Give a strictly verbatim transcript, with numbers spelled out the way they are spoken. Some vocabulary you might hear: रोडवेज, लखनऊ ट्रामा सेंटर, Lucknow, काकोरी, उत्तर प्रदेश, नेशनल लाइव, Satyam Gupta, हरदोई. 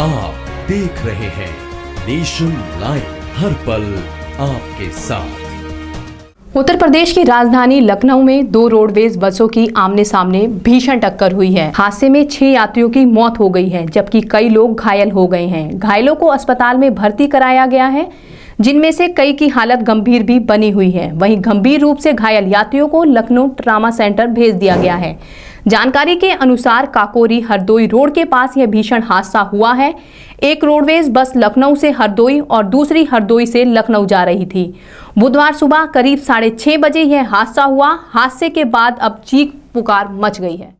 आप देख रहे हैं नेशनल लाइव, हर पल आपके साथ। उत्तर प्रदेश की राजधानी लखनऊ में दो रोडवेज बसों की आमने सामने भीषण टक्कर हुई है। हादसे में छह यात्रियों की मौत हो गई है, जबकि कई लोग घायल हो गए हैं। घायलों को अस्पताल में भर्ती कराया गया है, जिनमें से कई की हालत गंभीर भी बनी हुई है। वहीं गंभीर रूप से घायल यात्रियों को लखनऊ ट्रामा सेंटर भेज दिया गया है। जानकारी के अनुसार काकोरी हरदोई रोड के पास यह भीषण हादसा हुआ है। एक रोडवेज बस लखनऊ से हरदोई और दूसरी हरदोई से लखनऊ जा रही थी। बुधवार सुबह करीब साढ़े छः बजे यह हादसा हुआ। हादसे के बाद अब चीख पुकार मच गई है।